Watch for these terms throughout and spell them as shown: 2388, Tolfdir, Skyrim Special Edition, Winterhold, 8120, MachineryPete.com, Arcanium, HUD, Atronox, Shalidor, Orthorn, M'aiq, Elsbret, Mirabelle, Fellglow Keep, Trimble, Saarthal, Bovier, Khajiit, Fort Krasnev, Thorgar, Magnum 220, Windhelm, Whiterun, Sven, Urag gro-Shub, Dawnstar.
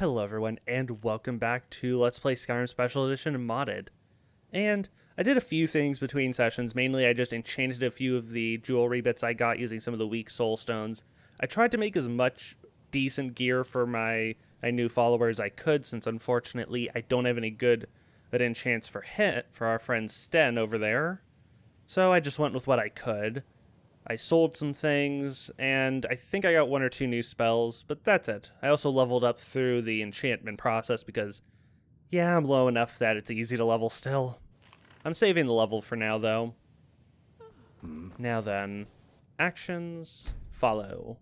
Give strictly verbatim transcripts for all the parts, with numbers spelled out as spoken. Hello everyone, and welcome back to Let's Play Skyrim Special Edition Modded. And I did a few things between sessions. Mainly I just enchanted a few of the jewelry bits I got using some of the weak soul stones. I tried to make as much decent gear for my, my new followers as I could, since unfortunately I don't have any good that enchants for hit for our friend Sten over there. So I just went with what I could. I sold some things, and I think I got one or two new spells, but that's it. I also leveled up through the enchantment process because, yeah, I'm low enough that it's easy to level still. I'm saving the level for now, though. Mm. Now then, actions follow.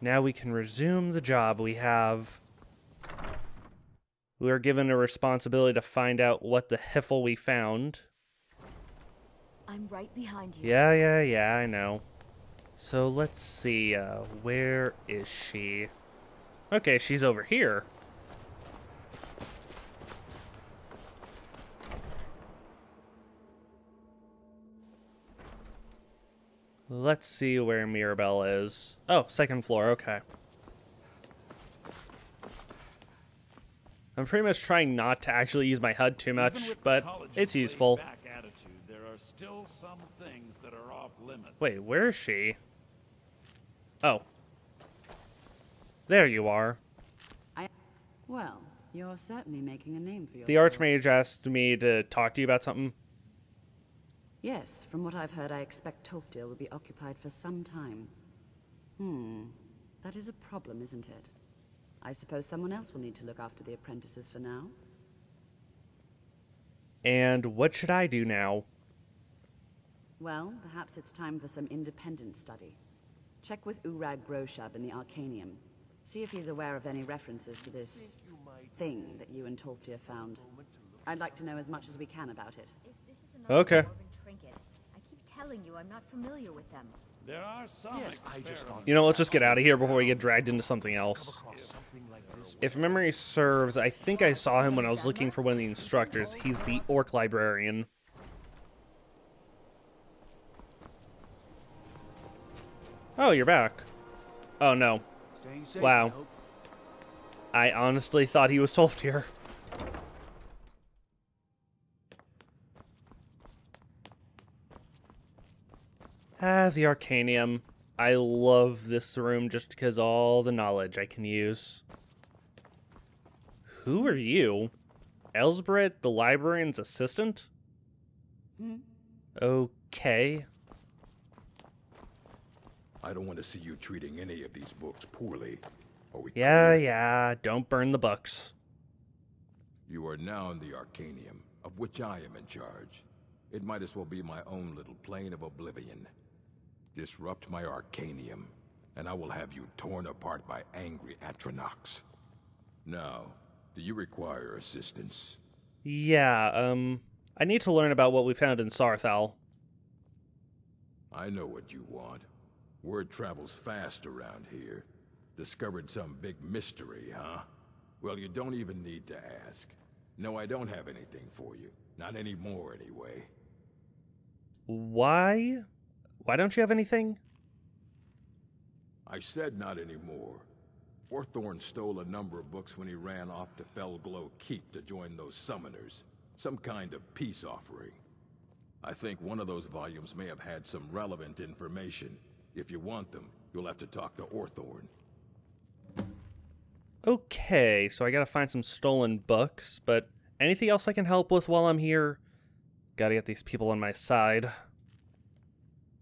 Now we can resume the job we have. We are given a responsibility to find out what the hiffle we found. I'm right behind you. Yeah, yeah, yeah, I know. So let's see, uh, where is she? Okay, she's over here. Let's see where Mirabelle is. Oh, second floor, okay. I'm pretty much trying not to actually use my H U D too much, but it's useful. Still some things that are off limits. Wait, where is she? Oh. There you are. I, well, you're certainly making a name for yourself. The Archmage asked me to talk to you about something. Yes, from what I've heard, I expect Tolfdir will be occupied for some time. Hmm. That is a problem, isn't it? I suppose someone else will need to look after the apprentices for now. And what should I do now? Well, perhaps it's time for some independent study. Check with Urag gro-Shub in the Arcanium. See if he's aware of any references to this thing that you and Tolfdir found. I'd like to know as much as we can about it. If this is another okay. Trinket, I keep telling you I'm not familiar with them. There are some yes, I just you know, let's just get out of here before we get dragged into something else. If memory serves, I think I saw him when I was looking for one of the instructors. He's the orc librarian. Oh, you're back. Oh, no. Wow. I honestly thought he was Tolfdir. Ah, the Arcanium. I love this room just because all the knowledge I can use. Who are you? Elsbret, the librarian's assistant? Mm. Okay. I don't want to see you treating any of these books poorly. Are we yeah, clear? yeah, don't burn the books. You are now in the Arcanium, of which I am in charge. It might as well be my own little plane of oblivion. Disrupt my Arcanium, and I will have you torn apart by angry Atronox. Now, do you require assistance? Yeah, um, I need to learn about what we found in Saarthal. I know what you want. Word travels fast around here. Discovered some big mystery, huh? Well, you don't even need to ask. No, I don't have anything for you. Not anymore, anyway. Why? Why don't you have anything? I said not anymore. Orthorn stole a number of books when he ran off to Fellglow Keep to join those summoners. Some kind of peace offering. I think one of those volumes may have had some relevant information. If you want them, you'll have to talk to Orthorn. Okay, so I gotta find some stolen books, but anything else I can help with while I'm here? Gotta get these people on my side.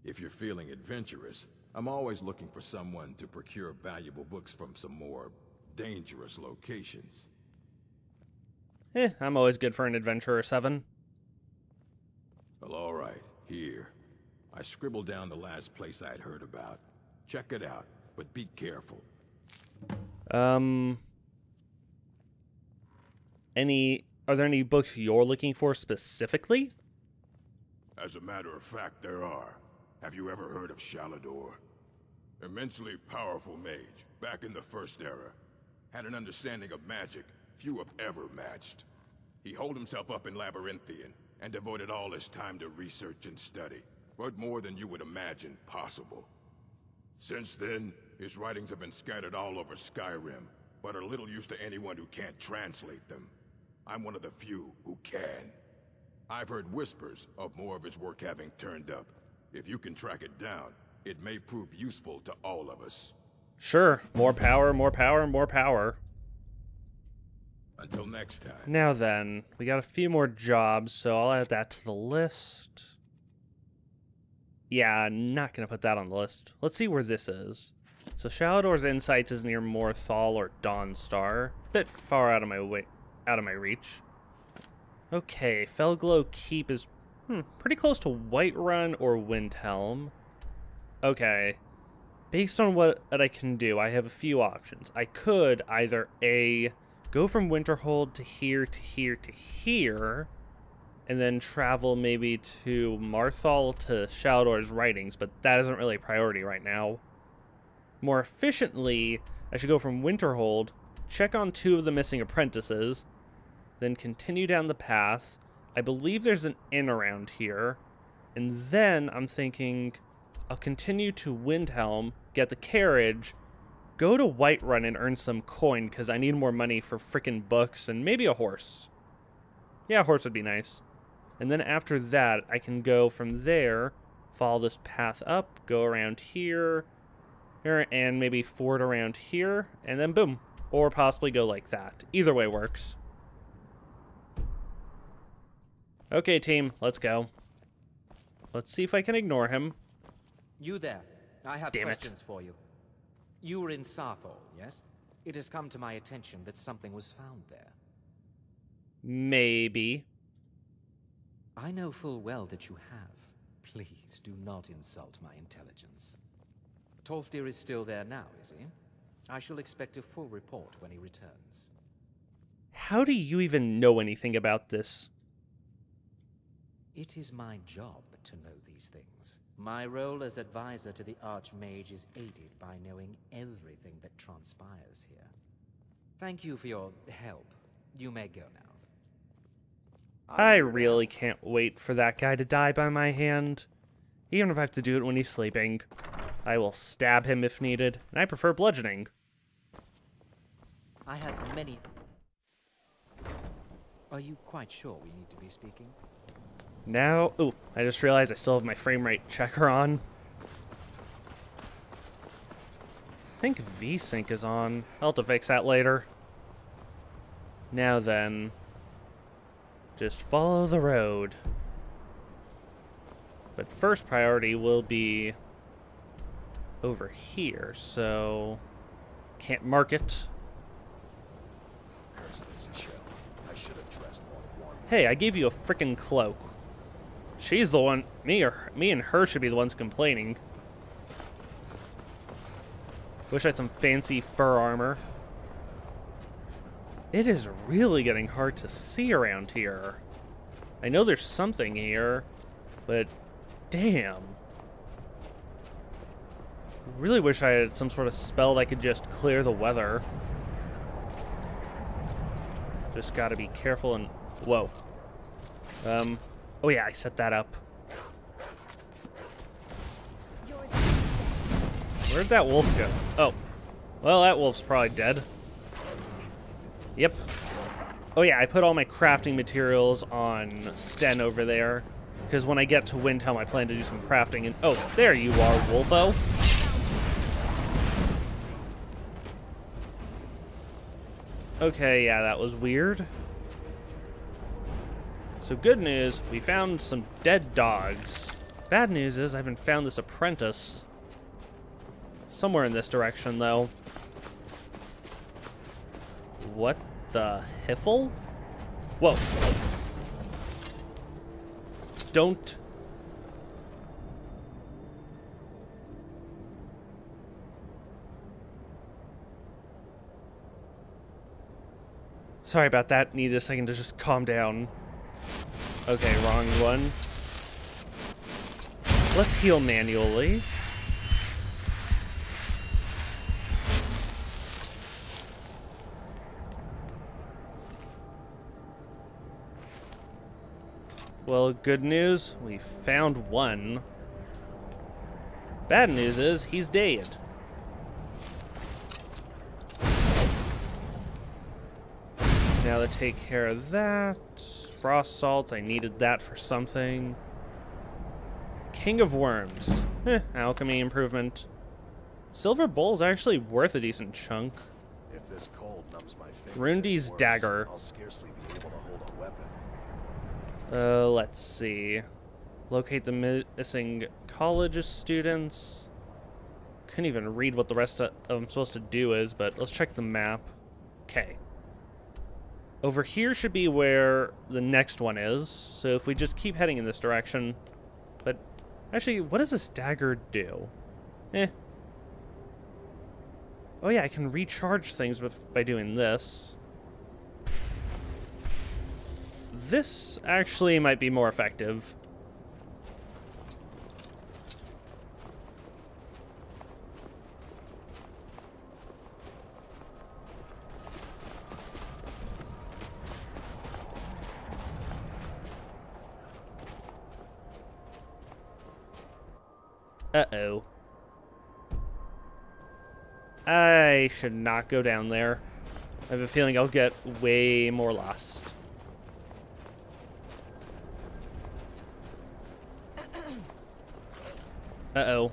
If you're feeling adventurous, I'm always looking for someone to procure valuable books from some more dangerous locations. Eh, I'm always good for an adventurer, Seven. Well, alright, here. I scribbled down the last place I'd heard about. Check it out, but be careful. Um... Any... Are there any books you're looking for specifically? As a matter of fact, there are. Have you ever heard of Shalidor? Immensely powerful mage, back in the First Era. Had an understanding of magic few have ever matched. He holed himself up in Labyrinthian, and devoted all his time to research and study. But more than you would imagine possible. Since then, His writings have been scattered all over Skyrim, but are little use to anyone who can't translate them. I'm one of the few who can. I've heard whispers of more of his work having turned up. If you can track it down, it may prove useful to all of us. Sure. More power, more power, more power. Until next time. Now then, we got a few more jobs, so I'll add that to the list. Yeah, I'm not going to put that on the list. Let's see where this is. So Shalidor's Insights is near Morthal or Dawnstar. Bit far out of my way, out of my reach. Okay, Fellglow Keep is hmm, pretty close to Whiterun or Windhelm. Okay, based on what I can do, I have a few options. I could either A, go from Winterhold to here, to here, to here, and then travel maybe to Morthal to Shalidor's Writings, but that isn't really a priority right now. More efficiently, I should go from Winterhold, check on two of the missing apprentices, then continue down the path. I believe there's an inn around here, and then I'm thinking I'll continue to Windhelm, get the carriage, go to Whiterun and earn some coin because I need more money for frickin' books and maybe a horse. Yeah, a horse would be nice. And then after that, I can go from there, follow this path up, go around here, and maybe ford around here, and then boom. Or possibly go like that. Either way works. Okay, team, let's go. Let's see if I can ignore him. You there. I have Damn questions it. for you. You were in Saarthal, yes? It has come to my attention that something was found there. Maybe. I know full well that you have. Please do not insult my intelligence. Tolfdir is still there now, is he? I shall expect a full report when he returns. How do you even know anything about this? It is my job to know these things. My role as advisor to the Archmage is aided by knowing everything that transpires here. Thank you for your help. You may go now. I really can't wait for that guy to die by my hand. Even if I have to do it when he's sleeping. I will stab him if needed, and I prefer bludgeoning. I have many... Are you quite sure we need to be speaking? Now, ooh, I just realized I still have my frame rate checker on. I think V sync is on. I'll have to fix that later. Now then, just follow the road. But first priority will be over here, so can't mark it. Curse this chill. I should have dressed more warm. Hey, I gave you a frickin' cloak. She's the one. Me or me and her should be the ones complaining. Wish I had some fancy fur armor. It is really getting hard to see around here. I know there's something here, but damn. Really wish I had some sort of spell that could just clear the weather. Just gotta be careful and whoa. Um. Oh yeah, I set that up. Where'd that wolf go? Oh. Well, that wolf's probably dead. Yep. Oh yeah, I put all my crafting materials on Sten over there, because when I get to Windhelm, I plan to do some crafting. And oh, there you are, Wolfo. Okay, yeah, that was weird. So good news, we found some dead dogs. Bad news is I haven't found this apprentice. Somewhere in this direction, though. What the hiffle? Whoa. Don't. Sorry about that. Needed a second to just calm down. Okay, wrong one. Let's heal manually. Well, good news, we found one. Bad news is he's dead. Now to take care of that. Frost salt, I needed that for something. King of Worms. Eh, alchemy improvement. Silver Bowl's actually worth a decent chunk. If this cold numbs my fingers, Rundy's worse, Dagger. I'll scarcely be able to hold a weapon. Uh, let's see. Locate the missing college students. Couldn't even read what the rest of I'm supposed to do is, but let's check the map. Okay. Over here should be where the next one is. So if we just keep heading in this direction. But actually, what does this dagger do? Eh. Oh yeah, I can recharge things by doing this. This actually might be more effective. Uh-oh. I should not go down there. I have a feeling I'll get way more lost. Uh-oh.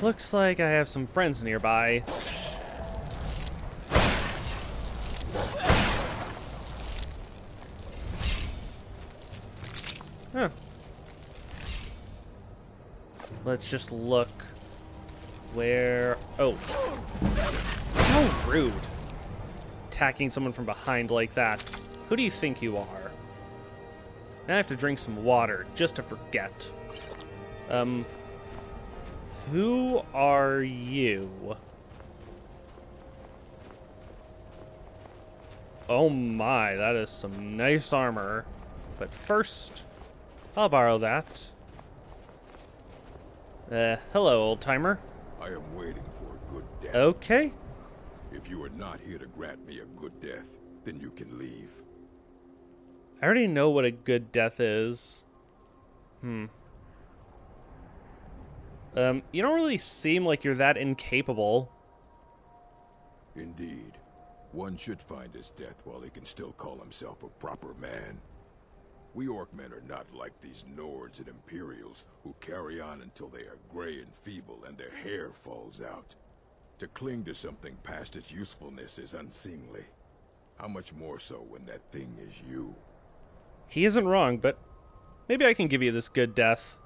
Looks like I have some friends nearby. Huh. Let's just look where... Oh. How rude. Attacking someone from behind like that. Who do you think you are? Now I have to drink some water just to forget. Um... Who are you? Oh my, that is some nice armor. But first, I'll borrow that. Uh, hello, old timer. I am waiting for a good death. Okay. If you are not here to grant me a good death, then you can leave. I already know what a good death is. Hmm. Um, you don't really seem like you're that incapable. Indeed. One should find his death while he can still call himself a proper man. We Orc men are not like these Nords and Imperials who carry on until they are gray and feeble and their hair falls out. To cling to something past its usefulness is unseemly. How much more so when that thing is you? He isn't wrong, but maybe I can give you this good death.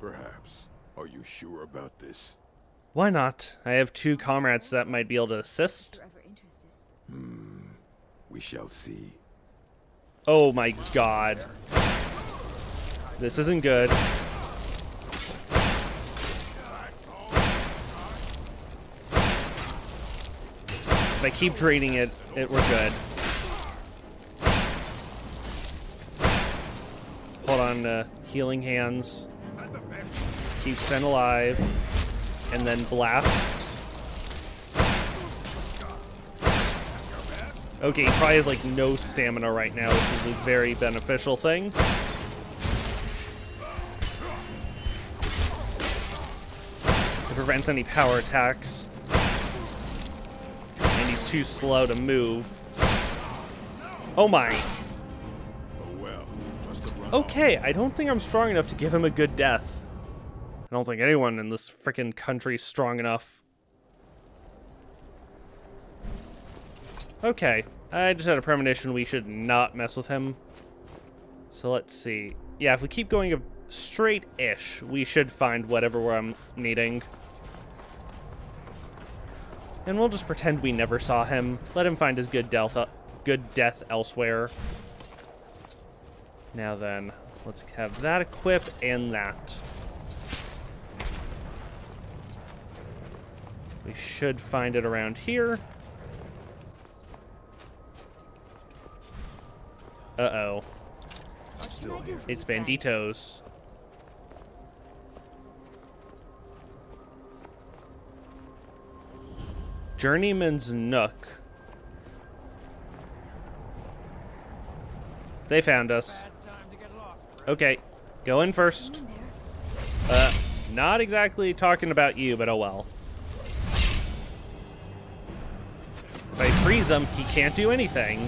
Perhaps. Are you sure about this? Why not? I have two comrades that might be able to assist. Hmm. We shall see. Oh my god. This isn't good. If I keep draining it, it we're good. Hold on, uh, healing hands. Keep Sven alive. And then blast. Okay, he probably has, like, no stamina right now, which is a very beneficial thing. It prevents any power attacks. And he's too slow to move. Oh my! Okay, I don't think I'm strong enough to give him a good death. I don't think anyone in this frickin' country is strong enough. Okay, I just had a premonition we should not mess with him. So let's see. Yeah, if we keep going straight-ish, we should find whatever I'm needing. And we'll just pretend we never saw him. Let him find his good death, good death elsewhere. Now then, let's have that equipped and that. We should find it around here. Uh-oh. It's banditos. Journeyman's Nook. They found us. Okay. Go in first. Uh, not exactly talking about you, but oh well. If I freeze him, he can't do anything.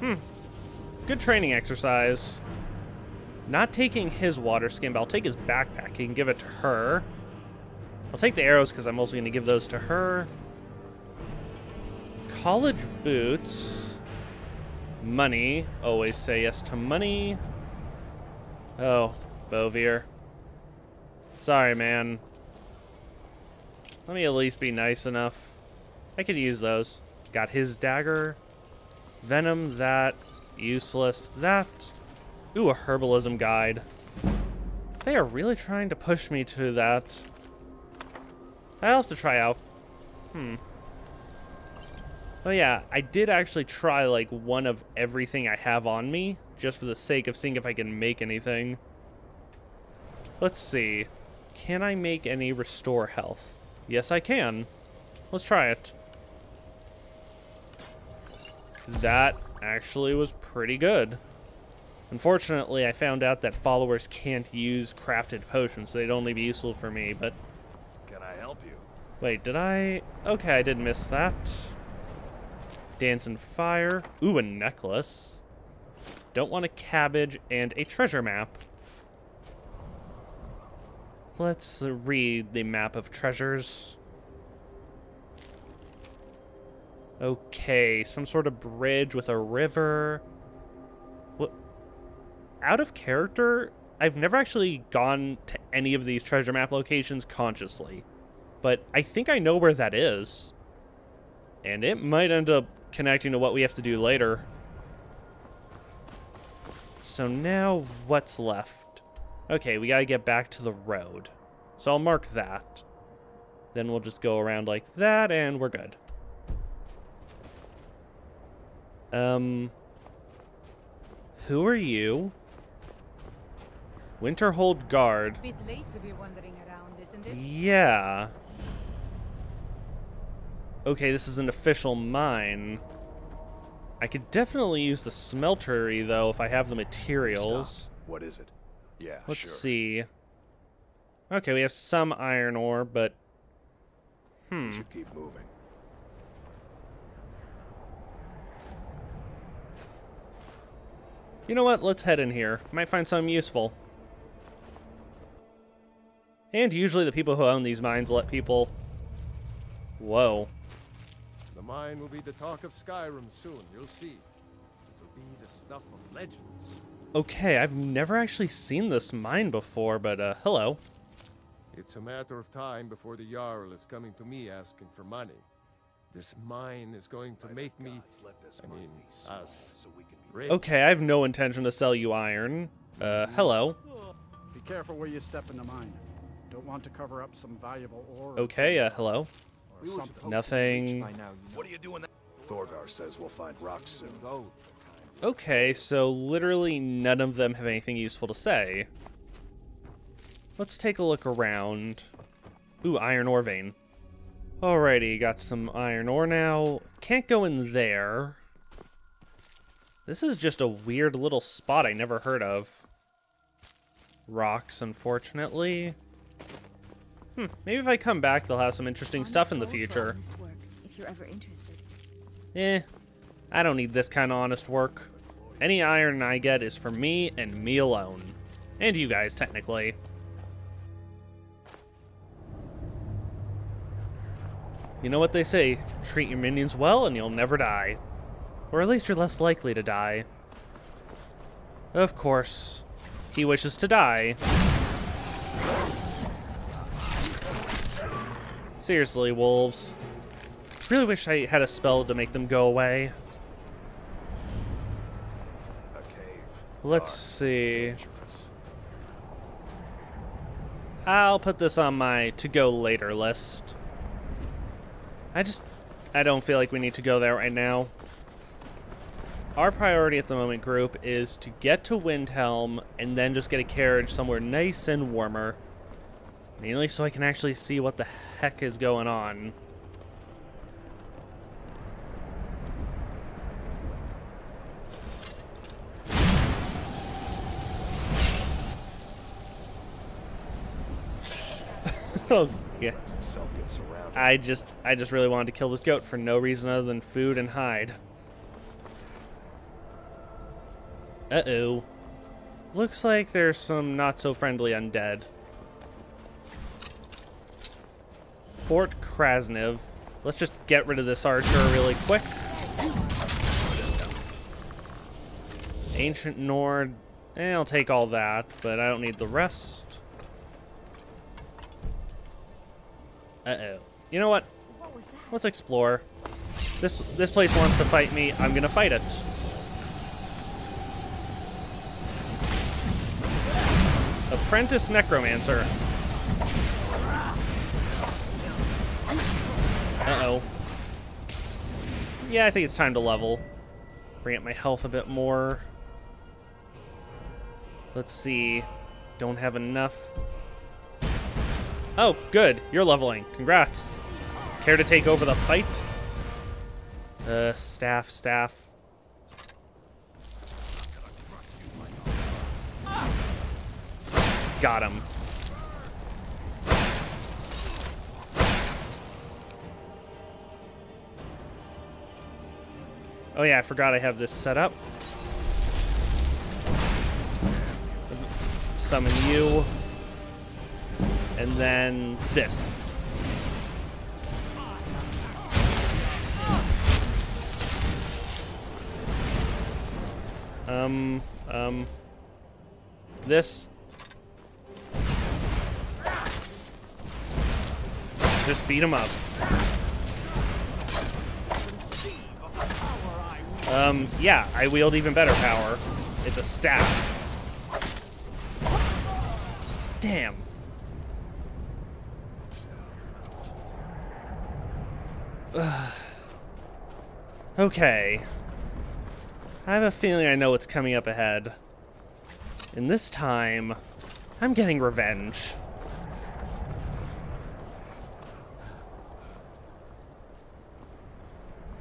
Hmm. Good training exercise. Not taking his water skin, but I'll take his backpack. He can give it to her. I'll take the arrows because I'm also going to give those to her. College boots. Money. Always say yes to money. Oh, Bovier. Sorry, man. Let me at least be nice enough. I could use those. Got his dagger. Venom, that. Useless, that. Ooh, a herbalism guide. They are really trying to push me to that. I'll have to try out. Hmm. Oh yeah, I did actually try like one of everything I have on me, just for the sake of seeing if I can make anything. Let's see. Can I make any restore health? Yes, I can. Let's try it. That actually was pretty good. Unfortunately, I found out that followers can't use crafted potions, so they'd only be useful for me, but... Can I help you? Wait, did I... Okay, I did miss that. Dance and fire. Ooh, a necklace. Don't want a cabbage and a treasure map. Let's read the map of treasures. Okay, some sort of bridge with a river. What? Out of character, I've never actually gone to any of these treasure map locations consciously, but I think I know where that is. And it might end up connecting to what we have to do later. So now what's left? Okay, we gotta get back to the road. So I'll mark that. Then we'll just go around like that and we're good. Um, who are you? Winterhold guard. A bit late to be wandering around, isn't it? Yeah. Okay, this is an official mine. I could definitely use the smeltery though if I have the materials. Stop. What is it? Yeah, Let's sure. see. Okay, we have some iron ore, but hmm. We should keep moving. You know what? Let's head in here. Might find something useful. And usually the people who own these mines let people... Whoa. The mine will be the talk of Skyrim soon, you'll see. It'll be the stuff of legends. Okay, I've never actually seen this mine before, but uh, hello. It's a matter of time before the Jarl is coming to me asking for money. This mine is going to make me, I mean, us, rich. Okay, I have no intention to sell you iron. Uh, hello. Be careful where you step in the mine. Don't want to cover up some valuable ore. Okay, uh, hello. Nothing. What are you doing? Thorgar says we'll find rocks soon. Okay, so literally none of them have anything useful to say. Let's take a look around. Ooh, iron ore vein. Alrighty, got some iron ore now. Can't go in there. This is just a weird little spot I never heard of. Rocks, unfortunately. Hmm, maybe if I come back, they'll have some interesting stuff in the future. If you're ever interested. Eh, I don't need this kind of honest work. Any iron I get is for me and me alone. And you guys, technically. You know what they say, treat your minions well and you'll never die. Or at least you're less likely to die. Of course, he wishes to die. Seriously, wolves. Really wish I had a spell to make them go away. A cave. Let's see. Dangerous. I'll put this on my to-go later list. I just, I don't feel like we need to go there right now. Our priority at the moment, group, is to get to Windhelm and then just get a carriage somewhere nice and warmer. Mainly so I can actually see what the heck is going on. Oh Yeah. Lets himself get surrounded. I just, I just really wanted to kill this goat for no reason other than food and hide. Uh-oh. Looks like there's some not-so-friendly undead. Fort Krasnev. Let's just get rid of this archer really quick. Ancient Nord. Eh, I'll take all that, but I don't need the rest. Uh-oh. You know what? What was that? Let's explore. This this place wants to fight me. I'm gonna fight it. Apprentice Necromancer. Uh-oh. Yeah, I think it's time to level. Bring up my health a bit more. Let's see. Don't have enough. Oh, good. You're leveling. Congrats. Care to take over the fight? Uh, staff, staff. Got him. Oh yeah, I forgot I have this set up. Summon you. And then this. Um, um, this. Just beat him up. Um, yeah, I wield even better power. It's a staff. Damn. Ugh. Okay. I have a feeling I know what's coming up ahead. And this time, I'm getting revenge.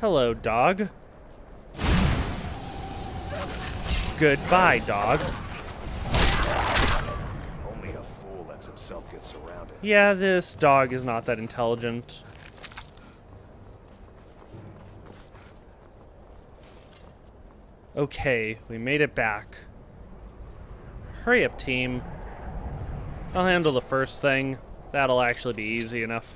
Hello, dog. Goodbye, dog. Only a fool lets himself get surrounded. Yeah, this dog is not that intelligent. Okay, we made it back. Hurry up, team. I'll handle the first thing. That'll actually be easy enough.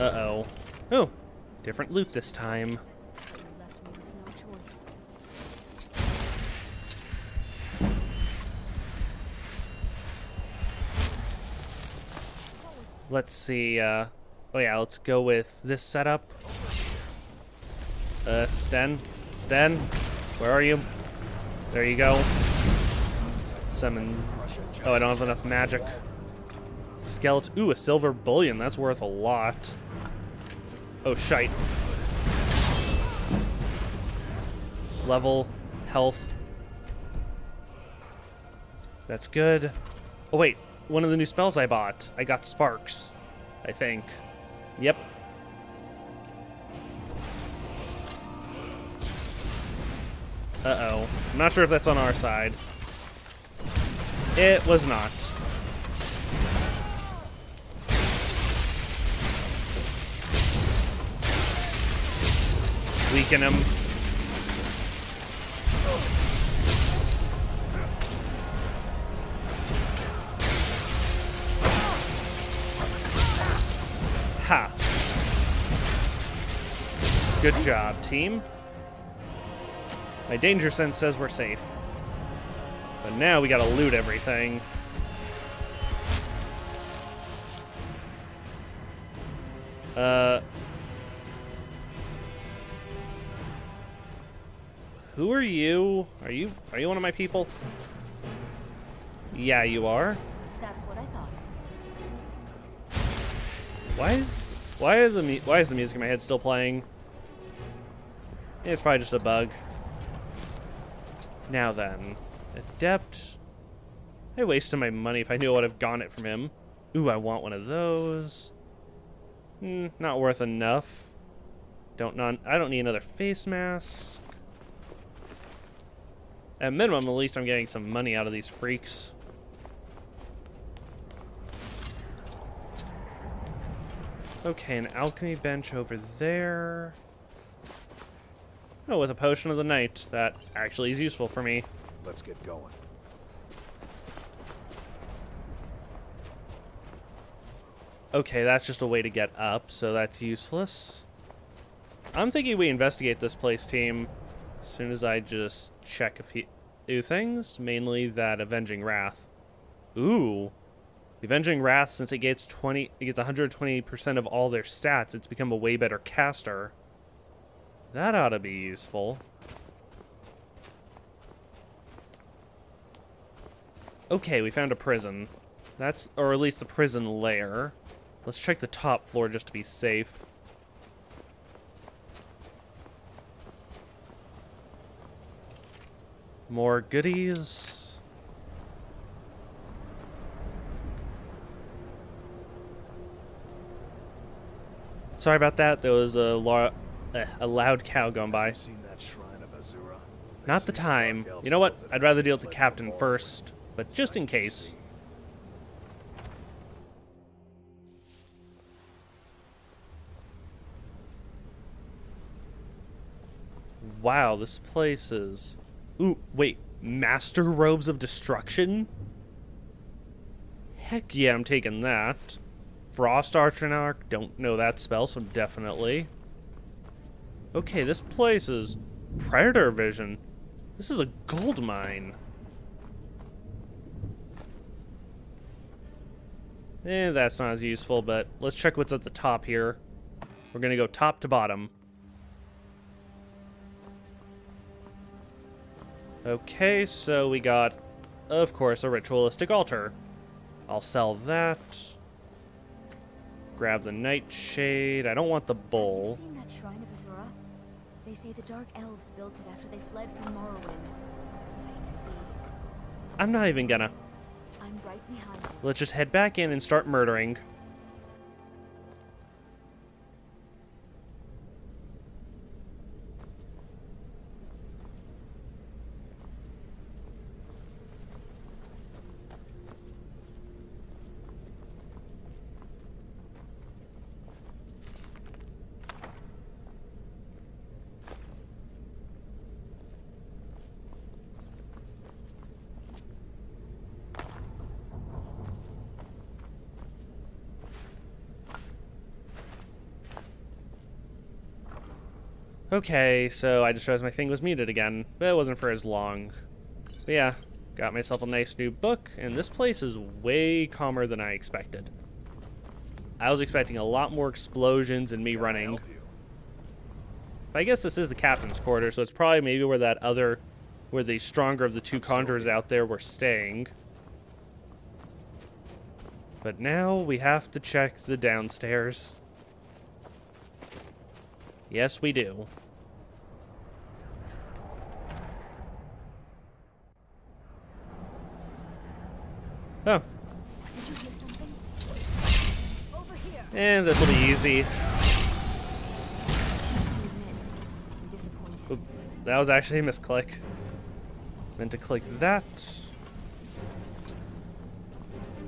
Uh-oh. Oh, different loot this time. Let's see. Uh, oh, yeah, let's go with this setup. Uh, Sten? Sten? Where are you? There you go. Summon. Oh, I don't have enough magic. Skeleton. Ooh, a silver bullion. That's worth a lot. Oh, shite. Level. Health. That's good. Oh, wait. One of the new spells I bought. I got sparks, I think. Yep. Uh-oh. I'm not sure if that's on our side. It was not. Weaken him. Ha. Good job, team. My danger sense says we're safe. But now we gotta loot everything. Uh... Who are you? Are you are you one of my people? Yeah, you are. That's what I thought. Why is why is the why is the music in my head still playing? It's probably just a bug. Now then, adept. I wasted my money. If I knew I would have gotten it from him. Ooh, I want one of those. Mm, not worth enough. Don't non. I don't need another face mask. At minimum, at least I'm getting some money out of these freaks. Okay, an alchemy bench over there. Oh, with a potion of the night, that actually is useful for me. Let's get going. Okay, that's just a way to get up, so that's useless. I'm thinking we investigate this place, team. As soon as I just check a few things, mainly that Avenging Wrath. Ooh, Avenging Wrath, since it gets twenty, it gets one hundred twenty percent of all their stats. It's become a way better caster. That ought to be useful. Okay, we found a prison. That's, or at least the prison lair. Let's check the top floor just to be safe. More goodies. Sorry about that. There was a, lo uh, a loud cow going by. Seen that shrine of Azura? Not the time. You know what? I'd rather deal with the captain first, but just in case. Wow, this place is... Ooh, wait, Master Robes of Destruction? Heck yeah, I'm taking that. Frost Archonarch, don't know that spell, so definitely. Okay, this place is Predator Vision. This is a gold mine. Eh, that's not as useful, but let's check what's at the top here. We're gonna go top to bottom. Okay, so we got, of course, a ritualistic altar. I'll sell that. Grab the nightshade. I don't want the bowl. Have you seen that shrine of Azura? They say the dark elves built it after they fled from Morrowind. Sight to see. I'm not even gonna. I'm right behind you. Let's just head back in and start murdering. Okay, so I just realized my thing was muted again, but it wasn't for as long. But yeah, got myself a nice new book, and this place is way calmer than I expected. I was expecting a lot more explosions and me running. But I guess this is the captain's quarter, so it's probably maybe where that other, where the stronger of the two conjurers out there were staying. But now we have to check the downstairs. Yes, we do. Oh. Did you hear something? Over here. And this will be easy. Oop, that was actually a misclick. Meant to click that.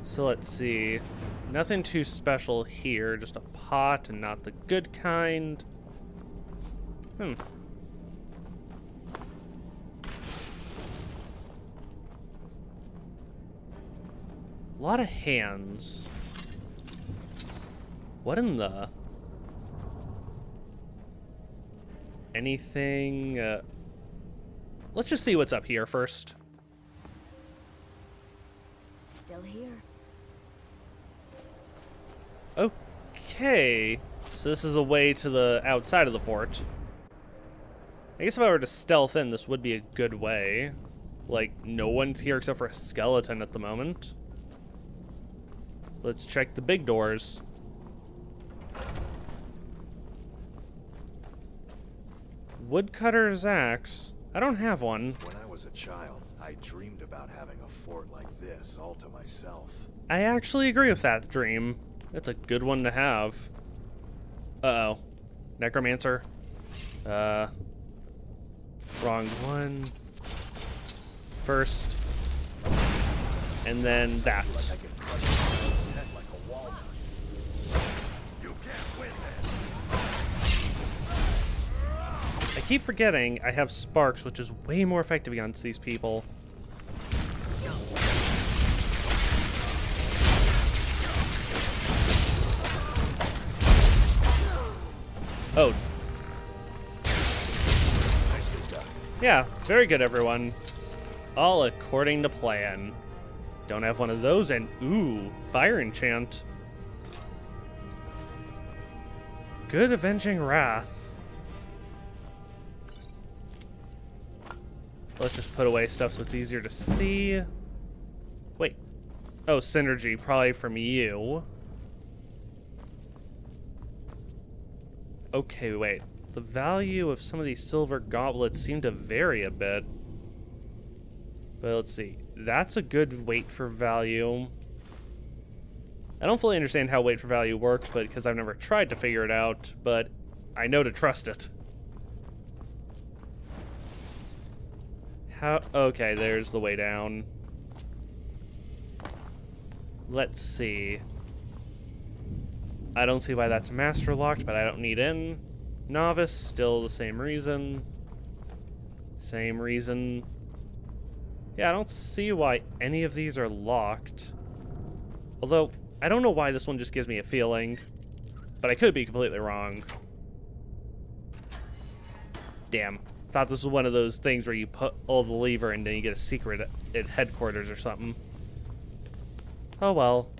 So let's see. Nothing too special here. Just a pot and not the good kind. Hmm. A lot of hands. What in the... Anything... Uh... Let's just see what's up here first. Still here. Okay. So this is a way to the outside of the fort. I guess if I were to stealth in, this would be a good way. Like, no one's here except for a skeleton at the moment. Let's check the big doors. Woodcutter's axe. I don't have one. When I was a child, I dreamed about having a fort like this all to myself. I actually agree with that dream. That's a good one to have. Uh-oh. Necromancer. Uh... Wrong one. first, and then that. I keep forgetting I have sparks, which is way more effective against these people. Oh. Yeah, very good, everyone. All according to plan. Don't have one of those, and ooh, fire enchant. Good avenging wrath. Let's just put away stuff so it's easier to see. Wait. Oh, synergy, probably from you. Okay, wait. The value of some of these silver goblets seem to vary a bit. But let's see. That's a good weight for value. I don't fully understand how weight for value works, but because I've never tried to figure it out, but I know to trust it. How? Okay, there's the way down. Let's see. I don't see why that's master locked, but I don't need in. Novice, still the same reason. Same reason. Yeah, I don't see why any of these are locked. Although, I don't know why this one just gives me a feeling. But I could be completely wrong. Damn. Thought this was one of those things where you put all the lever and then you get a secret at headquarters or something. Oh well.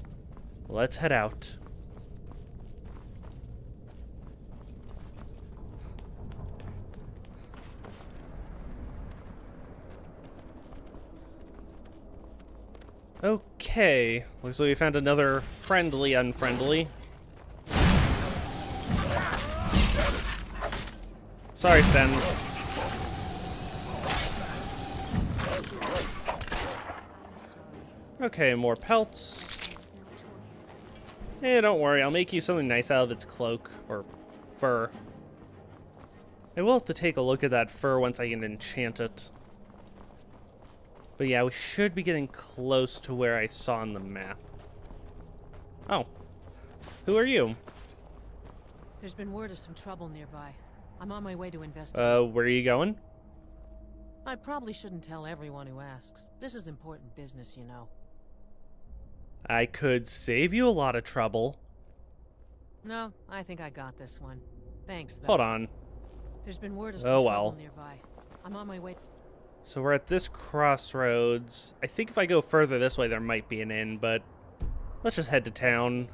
Let's head out. Okay, looks like we found another friendly unfriendly. Sorry, Sven. Okay, more pelts. Eh, don't worry, I'll make you something nice out of its cloak, or fur. I will have to take a look at that fur once I can enchant it. But yeah, we should be getting close to where I saw on the map. Oh. Who are you? There's been word of some trouble nearby. I'm on my way to investigate. Uh, where are you going? I probably shouldn't tell everyone who asks. This is important business, you know. I could save you a lot of trouble. No, I think I got this one. Thanks, though. Hold on. There's been word of some oh, well. trouble nearby. I'm on my way... So we're at this crossroads. I think if I go further this way, there might be an inn, but let's just head to town.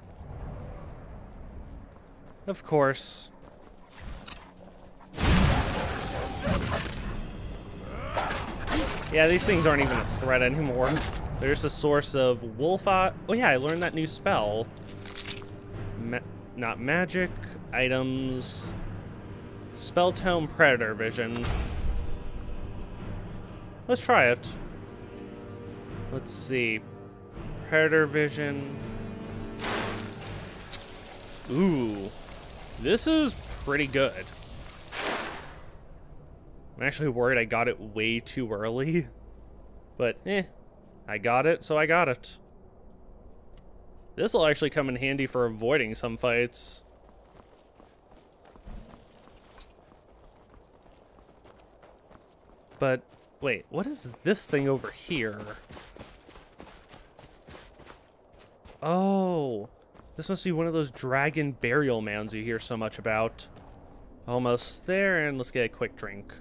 Of course. Yeah, these things aren't even a threat anymore. They're just a source of wolf eye. Oh yeah, I learned that new spell. Ma not magic, items, spell tome, predator vision. Let's try it. Let's see. Predator Vision. Ooh. This is pretty good. I'm actually worried I got it way too early. But, eh. I got it, so I got it. This will actually come in handy for avoiding some fights. But... Wait, what is this thing over here? Oh, this must be one of those dragon burial mounds you hear so much about. Almost there, and let's get a quick drink.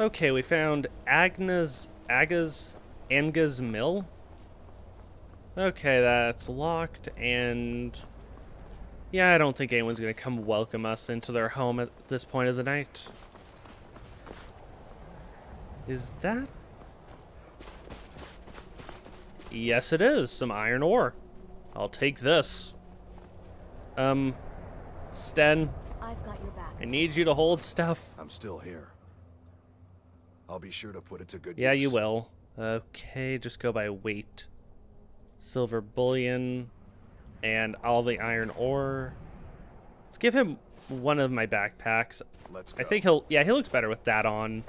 Okay, we found Agna's Agna's Agna's Mill. Okay, that's locked, and yeah, I don't think anyone's gonna come welcome us into their home at this point of the night. Is that Yes, it is. Some iron ore. I'll take this. Um, Sten. I've got your back. I need you to hold stuff. I'm still here. I'll be sure to put it to good use. Yeah, you will. Okay, just go by weight. Silver bullion and all the iron ore. Let's give him one of my backpacks. Let's go. I think he'll, yeah, he looks better with that on.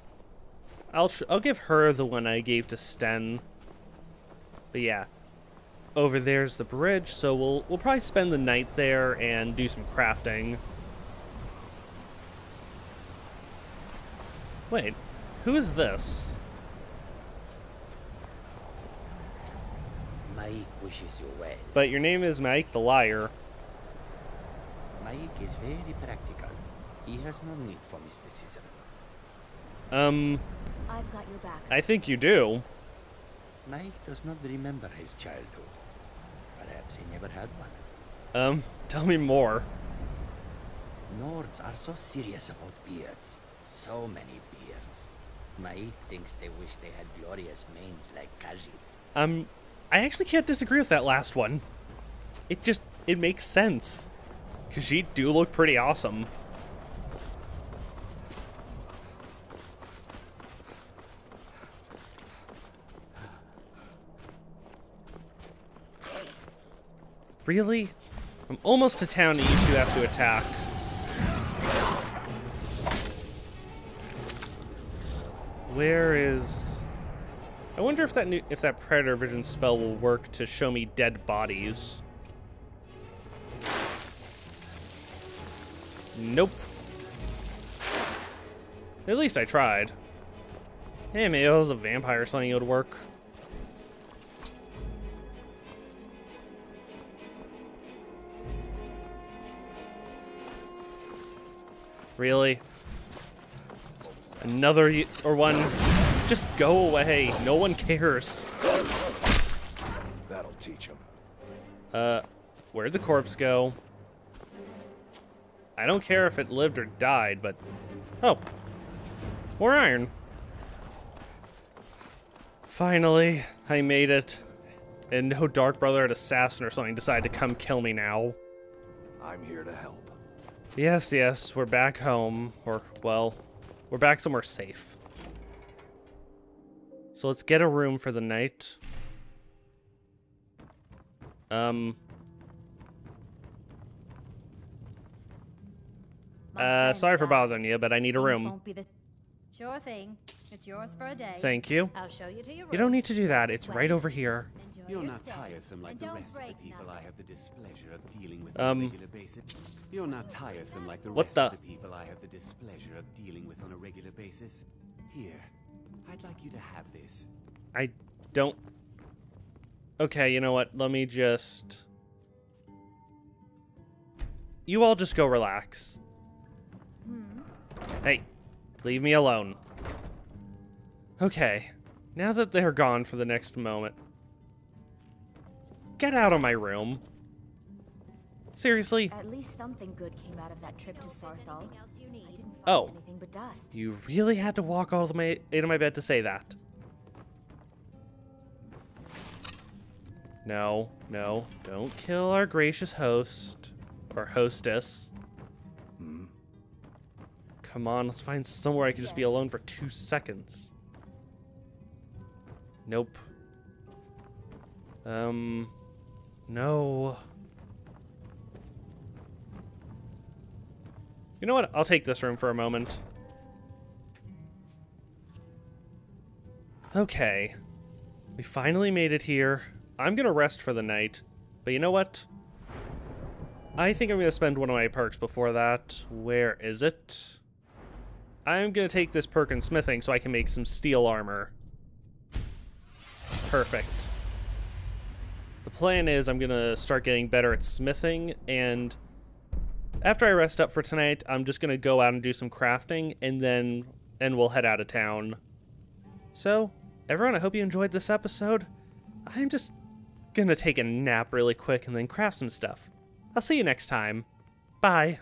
I'll sh I'll give her the one I gave to Sten. But yeah, over there's the bridge, so we'll we'll probably spend the night there and do some crafting. Wait, who is this? M'aiq wishes you well. But your name is M'aiq the Liar. M'aiq is very practical. He has no need for mysticism. Um, I've got your back. I think you do. M'aiq does not remember his childhood. Perhaps he never had one. Um, tell me more. Nords are so serious about beards. So many beards. M'aiq thinks they wish they had glorious manes like Khajiit. Um, I actually can't disagree with that last one. It just, it makes sense. Khajiit do look pretty awesome. Really? I'm almost to town and you two have to attack. Where is... I wonder if that new, if that Predator Vision spell will work to show me dead bodies. Nope. At least I tried. Hey, maybe it was a vampire or something, it would work. Really? Another or one? Just go away. No one cares. That'll teach him. Uh, where'd the corpse go? I don't care if it lived or died, but... Oh. More iron. Finally, I made it. And no Dark Brother or assassin or something decided to come kill me now. I'm here to help. Yes, yes, we're back home, or, well, we're back somewhere safe. So let's get a room for the night. Um. Uh, sorry for bothering you, but I need a room. Sure thing. It's yours for a day. Thank you. I'll show you to your room. You don't need to do that. It's right over here. You're not tiresome like the rest of the people I have the displeasure of dealing with on a regular basis. You're not tiresome like the rest of the people I have the displeasure of dealing with on a regular basis. Here, I'd like you to have this. I don't. Okay, you know what? Let me just. You all just go relax. Hmm. Hey. Leave me alone. Okay, now that they're gone for the next moment. Get out of my room. Seriously? At least something good came out of that trip to Saarthal. I didn't find oh. anything but dust. You really had to walk all the way into my bed to say that. No, no, don't kill our gracious host or hostess. Hmm. Come on, let's find somewhere I can just yes. be alone for two seconds. Nope. Um, no. You know what? I'll take this room for a moment. Okay. We finally made it here. I'm gonna rest for the night, but you know what? I think I'm gonna spend one of my perks before that. Where is it? I'm going to take this perk in smithing so I can make some steel armor. Perfect. The plan is I'm going to start getting better at smithing, and after I rest up for tonight, I'm just going to go out and do some crafting, and then and we'll head out of town. So, everyone, I hope you enjoyed this episode. I'm just going to take a nap really quick and then craft some stuff. I'll see you next time. Bye.